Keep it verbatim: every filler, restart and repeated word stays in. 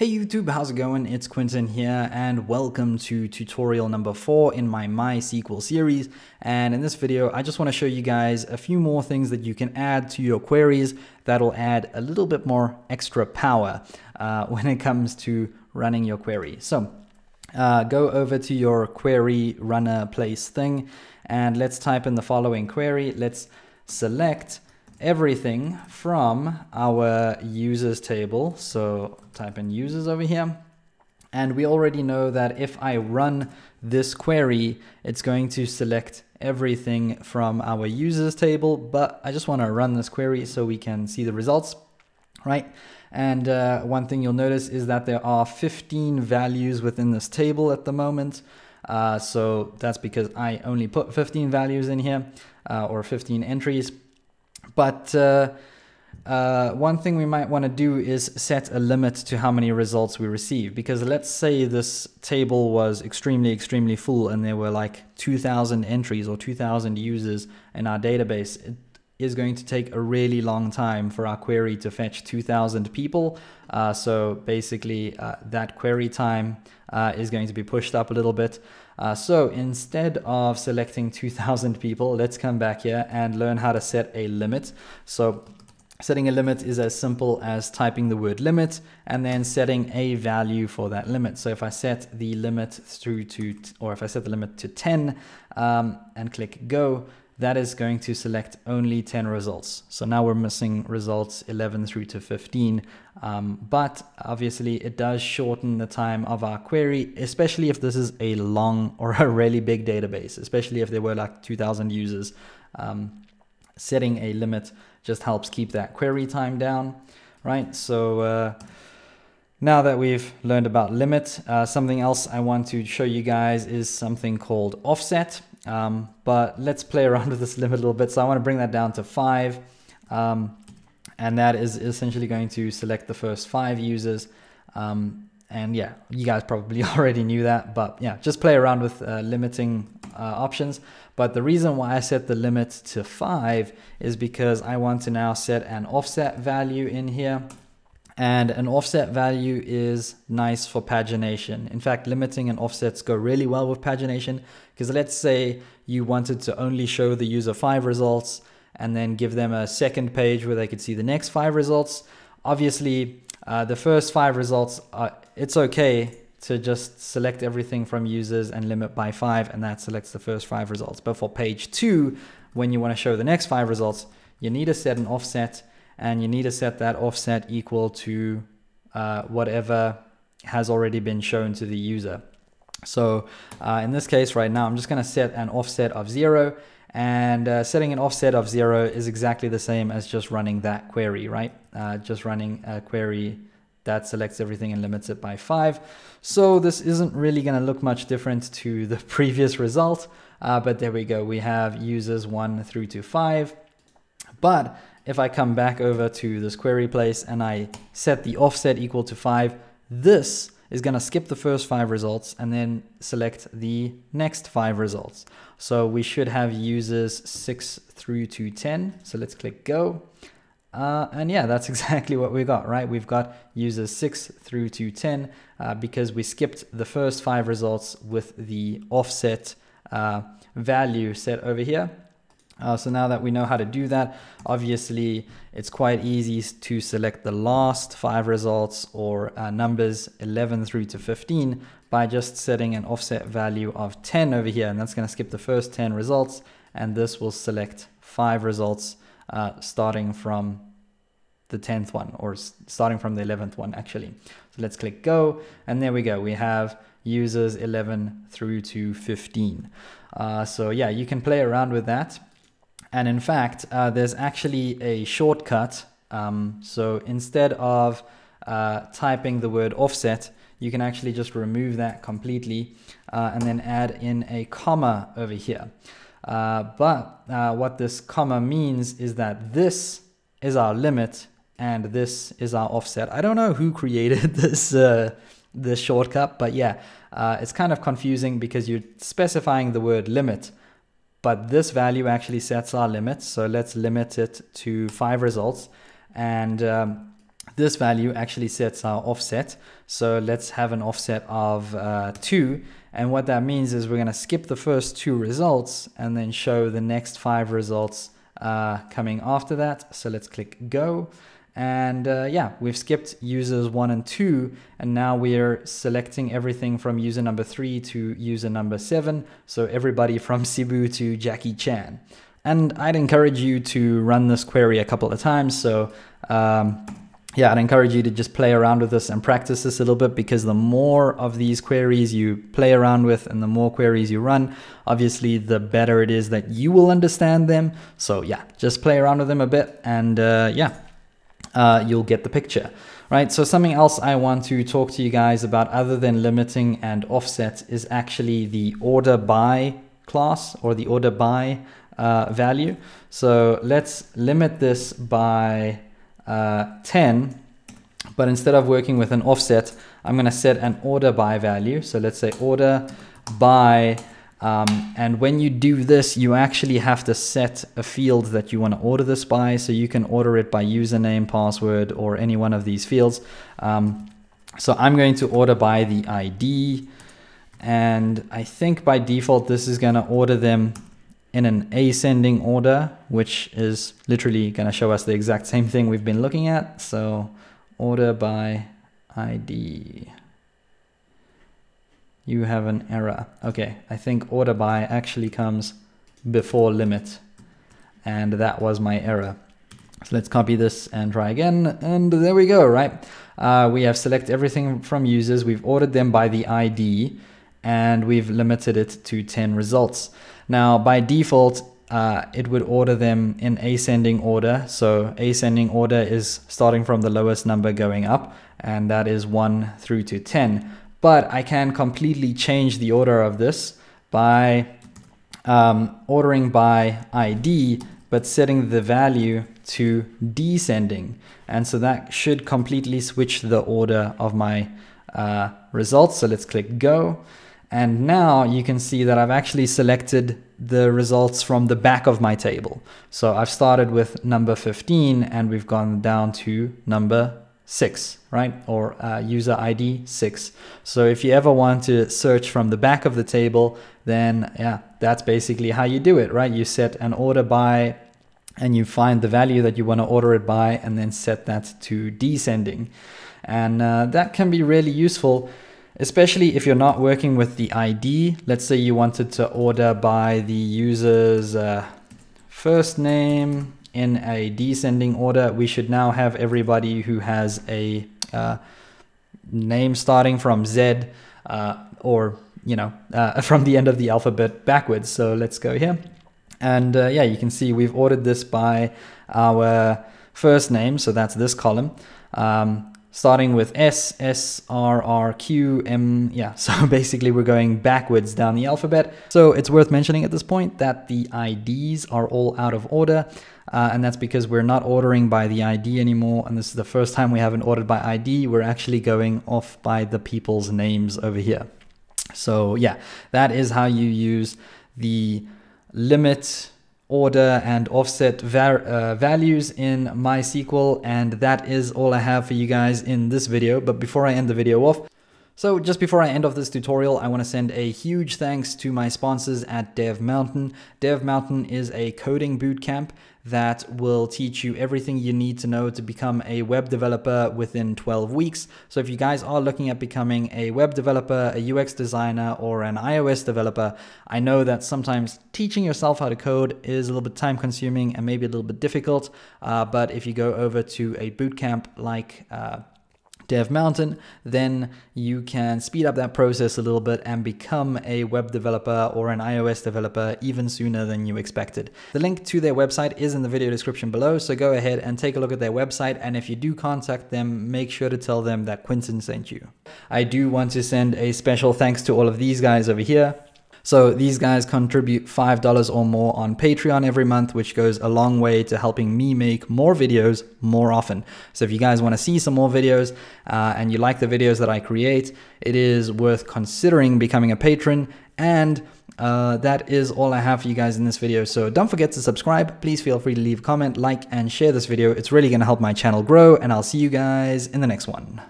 Hey YouTube, how's it going? It's Quentin here and welcome to tutorial number four in my MySQL series. And in this video, I just want to show you guys a few more things that you can add to your queries that'll add a little bit more extra power uh, when it comes to running your query. So uh, go over to your query runner place thing and let's type in the following query. Let's select everything from our users table. So type in users over here. And we already know that if I run this query, it's going to select everything from our users table, but I just want to run this query so we can see the results, right? And uh, one thing you'll notice is that there are fifteen values within this table at the moment. Uh, so that's because I only put fifteen values in here uh, or fifteen entries. But uh, uh, one thing we might want to do is set a limit to how many results we receive, because let's say this table was extremely, extremely full and there were like two thousand entries or two thousand users in our database. It is going to take a really long time for our query to fetch two thousand people. Uh, so basically uh, that query time uh, is going to be pushed up a little bit. Uh, so instead of selecting two thousand people, let's come back here and learn how to set a limit. So setting a limit is as simple as typing the word limit and then setting a value for that limit. So if I set the limit through to, or if I set the limit to ten um, and click go, that is going to select only ten results. So now we're missing results eleven through to fifteen. Um, but obviously it does shorten the time of our query, especially if this is a long or a really big database, especially if there were like two thousand users. Um, setting a limit just helps keep that query time down, right? So uh, now that we've learned about limit, uh, something else I want to show you guys is something called offset. Um, but let's play around with this limit a little bit. So I want to bring that down to five. Um, and that is essentially going to select the first five users. Um, and yeah, you guys probably already knew that, but yeah, just play around with uh, limiting uh, options. But the reason why I set the limit to five is because I want to now set an offset value in here. And an offset value is nice for pagination. In fact, limiting and offsets go really well with pagination, because let's say you wanted to only show the user five results and then give them a second page where they could see the next five results. Obviously, uh, the first five results, are, it's okay to just select everything from users and limit by five, and that selects the first five results. But for page two, when you want to show the next five results, you need to set an offset. And you need to set that offset equal to uh, whatever has already been shown to the user. So uh, in this case right now, I'm just going to set an offset of zero, and uh, setting an offset of zero is exactly the same as just running that query, right? Uh, just running a query that selects everything and limits it by five. So this isn't really going to look much different to the previous result, uh, but there we go. We have users one through to five. But if I come back over to this query place and I set the offset equal to five, this is going to skip the first five results and then select the next five results. So we should have users six through to ten. So let's click go. Uh, and yeah, that's exactly what we got, right? We've got users six through to ten uh, because we skipped the first five results with the offset uh, value set over here. Uh, so now that we know how to do that, obviously it's quite easy to select the last five results or uh, numbers eleven through to fifteen by just setting an offset value of ten over here. And that's going to skip the first ten results. And this will select five results uh, starting from the tenth one, or starting from the eleventh one, actually. So let's click go. And there we go. We have users eleven through to fifteen. Uh, so yeah, you can play around with that. And in fact, uh, there's actually a shortcut. Um, so instead of uh, typing the word offset, you can actually just remove that completely uh, and then add in a comma over here. Uh, but uh, what this comma means is that this is our limit and this is our offset. I don't know who created this, uh, this shortcut, but yeah, uh, it's kind of confusing because you're specifying the word limit. But this value actually sets our limit. So let's limit it to five results. And um, this value actually sets our offset. So let's have an offset of uh, two. And what that means is we're going to skip the first two results and then show the next five results uh, coming after that. So let's click go. And uh, yeah, we've skipped users one and two, and now we're selecting everything from user number three to user number seven. So everybody from Cebu to Jackie Chan. And I'd encourage you to run this query a couple of times. So um, yeah, I'd encourage you to just play around with this and practice this a little bit, because the more of these queries you play around with and the more queries you run, obviously the better it is that you will understand them. So yeah, just play around with them a bit, and uh, yeah, Uh, you'll get the picture, right? So something else I want to talk to you guys about other than limiting and offset is actually the order by class, or the order by uh, value. So let's limit this by uh, ten, but instead of working with an offset, I'm going to set an order by value. So let's say order by, Um, and when you do this, you actually have to set a field that you want to order this by. So you can order it by username, password, or any one of these fields. Um, so I'm going to order by the I D. And I think by default, this is going to order them in an ascending order, which is literally going to show us the exact same thing we've been looking at. So order by I D. You have an error. Okay, I think order by actually comes before limit, and that was my error. So let's copy this and try again, and there we go, right? Uh, we have select everything from users, we've ordered them by the I D, and we've limited it to ten results. Now, by default, uh, it would order them in ascending order. So ascending order is starting from the lowest number going up, and that is one through to ten. But I can completely change the order of this by um, ordering by I D, but setting the value to descending. And so that should completely switch the order of my uh, results. So let's click go. And now you can see that I've actually selected the results from the back of my table. So I've started with number fifteen, and we've gone down to number six, right? Or uh, user I D six. So if you ever want to search from the back of the table, then yeah, that's basically how you do it, right? You set an order by, and you find the value that you want to order it by, and then set that to descending. And uh, that can be really useful, especially if you're not working with the I D. Let's say you wanted to order by the user's uh, first name in a descending order. We should now have everybody who has a uh, name starting from Z uh, or, you know, uh, from the end of the alphabet backwards. So let's go here. And uh, yeah, you can see we've ordered this by our first name. So that's this column, um, starting with S, S, R, R, Q, M. Yeah, so basically we're going backwards down the alphabet. So it's worth mentioning at this point that the I Ds are all out of order. Uh, and that's because we're not ordering by the I D anymore. And this is the first time we haven't ordered by I D. We're actually going off by the people's names over here. So yeah, that is how you use the limit, order, and offset var uh, values in MySQL. And that is all I have for you guys in this video. But before I end the video off, So just before I end off this tutorial, I want to send a huge thanks to my sponsors at DevMountain. DevMountain is a coding bootcamp that will teach you everything you need to know to become a web developer within twelve weeks. So if you guys are looking at becoming a web developer, a U X designer, or an iOS developer, I know that sometimes teaching yourself how to code is a little bit time consuming and maybe a little bit difficult. Uh, but if you go over to a bootcamp like uh, DevMountain, then you can speed up that process a little bit and become a web developer or an iOS developer even sooner than you expected. The link to their website is in the video description below, so go ahead and take a look at their website, and if you do contact them, make sure to tell them that Quentin sent you. I do want to send a special thanks to all of these guys over here. So these guys contribute five dollars or more on Patreon every month, which goes a long way to helping me make more videos more often. So if you guys want to see some more videos uh, and you like the videos that I create, it is worth considering becoming a patron. And Uh, that is all I have for you guys in this video. So don't forget to subscribe. Please feel free to leave a comment, like, and share this video. It's really going to help my channel grow, and I'll see you guys in the next one.